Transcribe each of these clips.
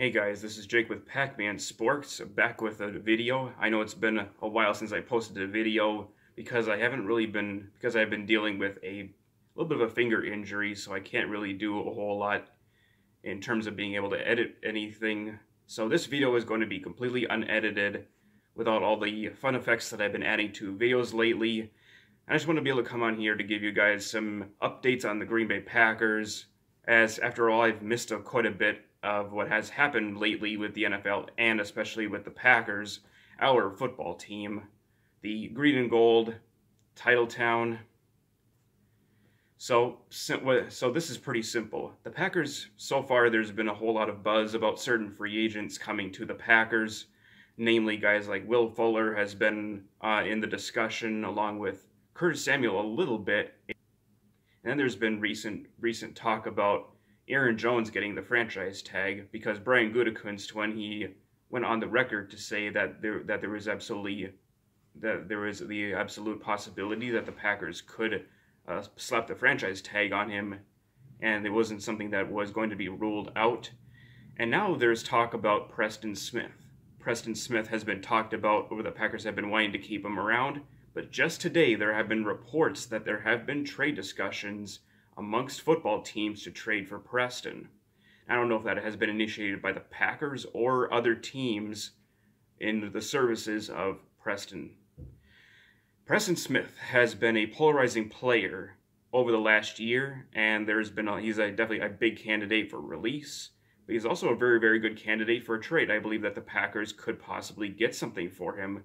Hey guys, this is Jake with PackMan Sports, back with a video. I know it's been a while since I posted a video because I've been dealing with a little bit of a finger injury, so I can't really do a whole lot in terms of being able to edit anything. So this video is going to be completely unedited without all the fun effects that I've been adding to videos lately. I just want to be able to come on here to give you guys some updates on the Green Bay Packers, as after all I've missed quite a bit of what has happened lately with the NFL and especially with the Packers, our football team, the green and gold title town. So this is pretty simple. The Packers, so far there's been a whole lot of buzz about certain free agents coming to the Packers, namely guys like Will Fuller has been in the discussion along with Curtis Samuel a little bit. And then there's been recent talk about Aaron Jones getting the franchise tag because Brian Gutekunst, when he went on the record to say that there was the absolute possibility that the Packers could slap the franchise tag on him, and it wasn't something that was going to be ruled out. And now there's talk about Preston Smith. Preston Smith has been talked about over the Packers have been wanting to keep him around, but just today there have been reports that there have been trade discussions amongst football teams to trade for Preston. I don't know if that has been initiated by the Packers or other teams in the services of Preston. Preston Smith has been a polarizing player over the last year, and he's definitely a big candidate for release, but he's also a very, very good candidate for a trade. I believe that the Packers could possibly get something for him.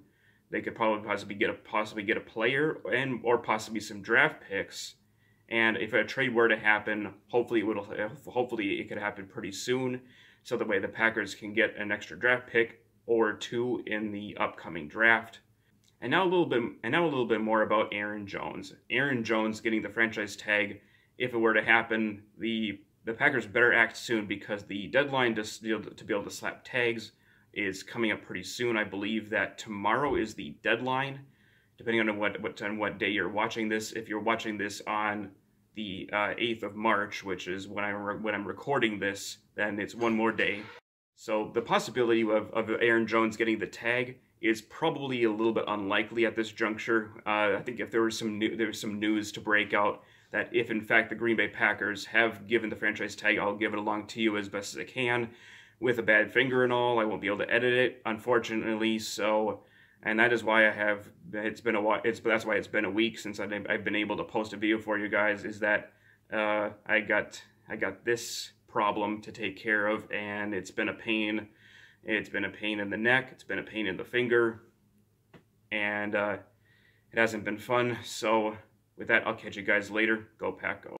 They could possibly get a player or possibly some draft picks. And if a trade were to happen, hopefully it could happen pretty soon, so that way the Packers can get an extra draft pick or two in the upcoming draft. And now a little bit more about Aaron Jones. Aaron Jones getting the franchise tag. If it were to happen, the Packers better act soon, because the deadline to be able to slap tags is coming up pretty soon. I believe that tomorrow is the deadline, depending on what day you're watching this. If you're watching this on the 8th of March, which is when I'm recording this, then it's one more day. So the possibility of Aaron Jones getting the tag is probably a little bit unlikely at this juncture. I think if there was some news to break out that if in fact the Green Bay Packers have given the franchise tag, I'll give it along to you as best as I can. With a bad finger and all, I won't be able to edit it, unfortunately. So. And that is why that's why it's been a week since I've been able to post a video for you guys, is that I got this problem to take care of, and it's been a pain. It's been a pain in the neck, it's been a pain in the finger, and it hasn't been fun. So with that, I'll catch you guys later. Go Pack Go.